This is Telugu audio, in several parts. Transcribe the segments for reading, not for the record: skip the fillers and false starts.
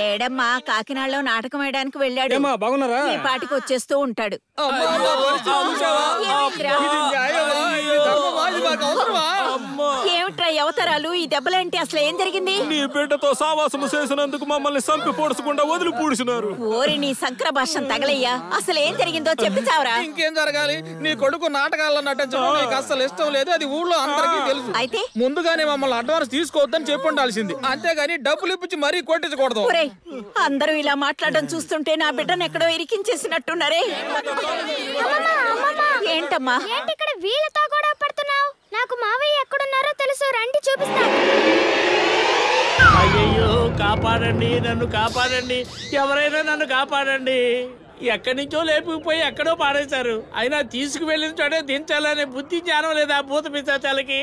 లేడమ్మా, కాకినాడలో నాటకం వేయడానికి వెళ్ళాడు. ఈ పాటికి వచ్చేస్తూ ఉంటాడు. ఏమిట్రా అవతారాలు, ఈ దెబ్బలేంటి, అసలు ఏం జరిగింది? నీ బిడ్డతో సావాసం చేసినందుకు మమ్మల్ని సంపి పొడుచుకుండా వదిలి పూడ్చినారు. ఓరి నీ సంక్ర భాషం తగలయ్యా, అసలు ఏం జరిగిందో చెప్పి చావరా. ఇంకేం జరగాలి, నీ కొడుకు నాటకాల్లో నటించడం నీకు అసలు ఇష్టం లేదు, అది ఊళ్ళో అందరికీ తెలుసు. అయితే ముందుగానే మమ్మల్ని అడ్వాన్స్ తీసుకోవద్దని చెప్పి ఉండాల్సింది, అంతేగాని డబ్బులు ఇప్పించి మరీ కొట్టించకూడదు. అందరూ ఇలా మాట్లాడడం చూస్తుంటే నా బిడ్డను ఎక్కడో ఇరికించేసినట్టున్నారే. ఏంటమ్మా ఇక్కడ వీళ్ళతో కూడా పడుతున్నావు? నాకు మావయ్య ఎక్కడున్నారో తెలుసు, రండి చూపిస్తాను. అయ్యో కాపాడండి, నన్ను కాపాడండి, ఎవరైనా నన్ను కాపాడండి. ఎక్కడి నుంచో లేపుకుపోయి ఎక్కడో పాడేశారు. అయినా తీసుకువెళ్ళిన చోటే దించాలనే బుద్ధి జ్ఞానం లేదా భూత పిశాచాలకి?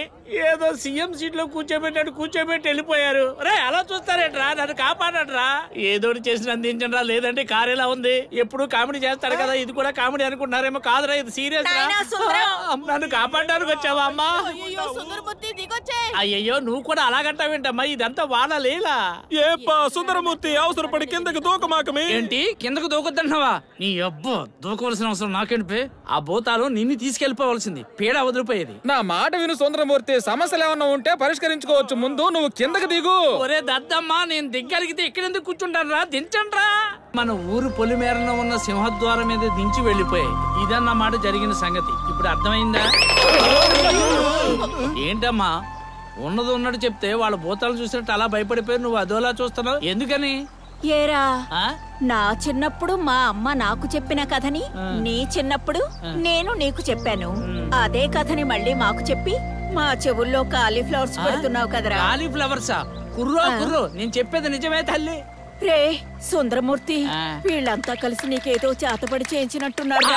ఏదో సీఎం సీట్ లో కూర్చోబెట్టాడు, కూర్చోబెట్టి వెళ్ళిపోయారు. రే అలా చూస్తారేట్రా, నన్ను కాపాడట్రా, ఏదోటి చేసి అందించండిరా, లేదంటే కారేలా ఉంది. ఎప్పుడు కామెడీ చేస్తారు కదా, ఇది కూడా కామెడీ అనుకుంటున్నారేమో. కాదురా, ఇది సీరియస్. నన్ను కాపాడడానికి వచ్చావా అమ్మా? అయ్యో నువ్వు కూడా అలాగంటావేంటమ్మా, ఇదంతా వాళ్ళ లీలా. ఏ సుందరమూర్తి అవసరపడి కిందకి దూకమాకమే. ఏంటి కిందకు దూకొద్దంటున్నావా? నీ అబ్బో దూకవలసిన అవసరం నాకేంటి? ఆ భూతాలు నిన్ను తీసుకెళ్లిపోవలసింది, పీడ వదిలిపోయేది. నా మాట విను సుందరమూర్తి, సమస్యలు ఏమన్నా ఉంటే పరిష్కరించుకోవచ్చు, ముందు నువ్వు కిందకి దిగు. ఒరే దద్దమ్మా, నేను దిగ్గలిగితే ఎక్కడెందుకు కూర్చుంటాను రా, దించండ్రా. మన ఊరు పొలిమేరలో ఉన్న సింహద్వారం మీద దించి వెళ్ళిపోయాయి. ఇదన్నమాట జరిగిన సంగతి, ఇప్పుడు అర్థమైందా? ఏంటమ్మా ఉన్నది ఉన్నట్టు చెప్తే వాళ్ళు భూతాలు చూసినట్టు అలా భయపడిపోయి నువ్వు అదోలా చూస్తున్నావు ఎందుకని? ఏరా నా చిన్నప్పుడు మా అమ్మ నాకు చెప్పిన కథని నీ చిన్నప్పుడు నేను నీకు చెప్పాను. అదే కథని మళ్ళీ మాకు చెప్పి మా చెవుల్లో కాలీఫ్లవర్స్ పెడుతున్నావు కదరా. కాలీఫ్లవర్సా? కుర్రో కుర్రో, నేను చెప్పేది నిజమే తల్లి. రే సుందరమూర్తి, వీళ్ళంతా కలిసి నీకేదో చేతపడి చేయించినట్టున్నారు.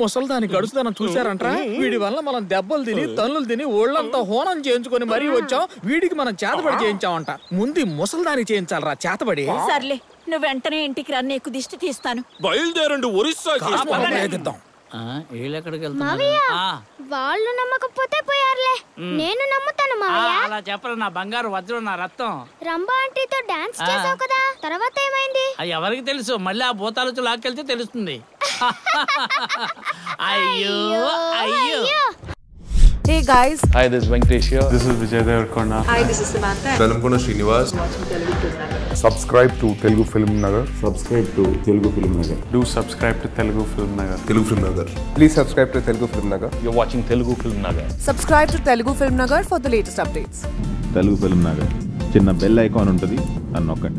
ముసల్దాని గడుచుదనం చూసారంట్రా, వీడి వల్ల మనం దెబ్బలు తిని తల్లులు తిని ఒళ్ళంతా హోనం చేయించుకుని మరీ వచ్చాం. వీడికి మనం చేతబడి చేయించామంట, ముందు ముసల్దాని చేయించాలరా చేతబడి. సర్లే నువ్వు వెంటనే ఇంటికి రా, నీకు దిష్టి తీస్తాను. బయలుదేరండి ఒరిస్సా. వాళ్ళు నమ్మకపోతే పోయారులే, నేను నమ్ముతాను మావయ్య. అలా చెప్పరా నా బంగారు వజ్రం, నా రత్తం. రంభా ఆంటీతో డాన్స్ చేసావు కదా, తర్వాత ఏమైంది? ఎవరికి తెలుసు, మళ్ళీ ఆ భూతాలు లాక్కెళ్తే తెలుస్తుంది. అయ్యో అయ్యో. Hey guys. Hi, this is Venkatesh here. This is Vijayar Karna. Hi, this is Samantha. Welcome to Srinivas. Watching Telugu Film Nagar. Subscribe to Telugu Film Nagar. Subscribe to Telugu Film Nagar. Do subscribe to Telugu Film Nagar. Telugu Film Nagar. Please subscribe to Telugu Film Nagar. You're watching Telugu Film Nagar. Subscribe to Telugu Film Nagar for the latest updates. Telugu Film Nagar. చిన్న బెల్ ఐకాన్ ఉంటది, అన్నొక్కండి.